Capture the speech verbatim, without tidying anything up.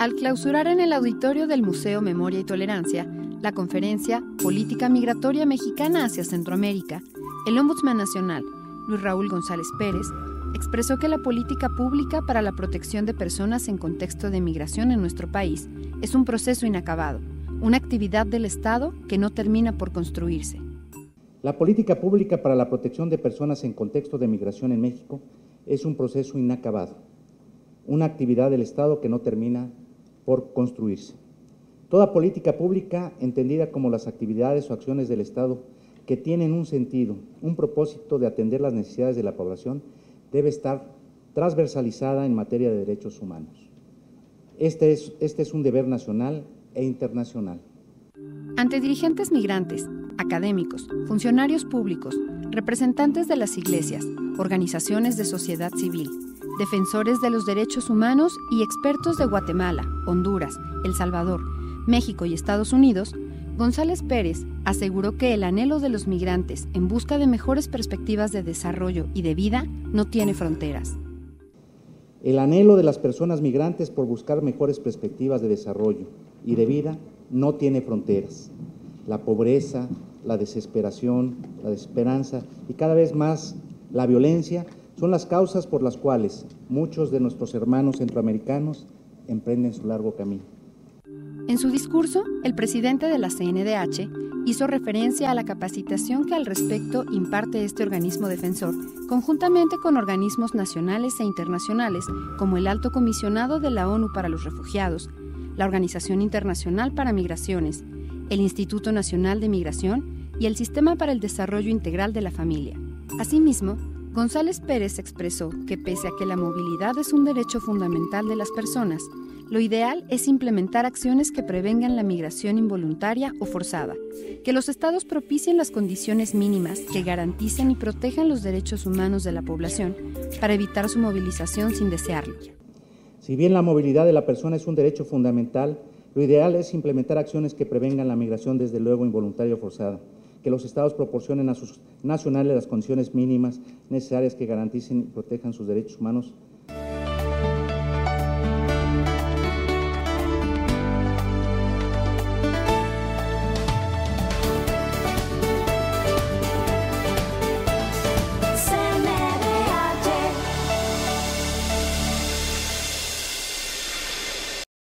al clausurar en el auditorio del Museo Memoria y Tolerancia la conferencia Política Migratoria Mexicana hacia Centroamérica, el Ombudsman Nacional, Luis Raúl González Pérez, expresó que la política pública para la protección de personas en contexto de migración en nuestro país es un proceso inacabado, una actividad del Estado que no termina por construirse. La política pública para la protección de personas en contexto de migración en México es un proceso inacabado, una actividad del Estado que no termina por construirse. Toda política pública, entendida como las actividades o acciones del Estado que tienen un sentido, un propósito de atender las necesidades de la población, debe estar transversalizada en materia de derechos humanos. Este es, este es un deber nacional e internacional. Ante dirigentes migrantes, académicos, funcionarios públicos, representantes de las iglesias, organizaciones de sociedad civil, defensores de los derechos humanos y expertos de Guatemala, Honduras, El Salvador, México y Estados Unidos, González Pérez aseguró que el anhelo de los migrantes en busca de mejores perspectivas de desarrollo y de vida no tiene fronteras. El anhelo de las personas migrantes por buscar mejores perspectivas de desarrollo y de vida no tiene fronteras. La pobreza, la desesperación, la desesperanza y cada vez más la violencia son las causas por las cuales muchos de nuestros hermanos centroamericanos emprenden su largo camino. En su discurso, el presidente de la C N D H hizo referencia a la capacitación que al respecto imparte este organismo defensor, conjuntamente con organismos nacionales e internacionales como el Alto Comisionado de la ONU para los Refugiados, la Organización Internacional para Migraciones, el Instituto Nacional de Migración y el Sistema para el Desarrollo Integral de la Familia. Asimismo, González Pérez expresó que pese a que la movilidad es un derecho fundamental de las personas, lo ideal es implementar acciones que prevengan la migración involuntaria o forzada, que los estados propicien las condiciones mínimas que garanticen y protejan los derechos humanos de la población para evitar su movilización sin desearlo. Si bien la movilidad de la persona es un derecho fundamental, lo ideal es implementar acciones que prevengan la migración, desde luego involuntaria o forzada, que los estados proporcionen a sus nacionales las condiciones mínimas necesarias que garanticen y protejan sus derechos humanos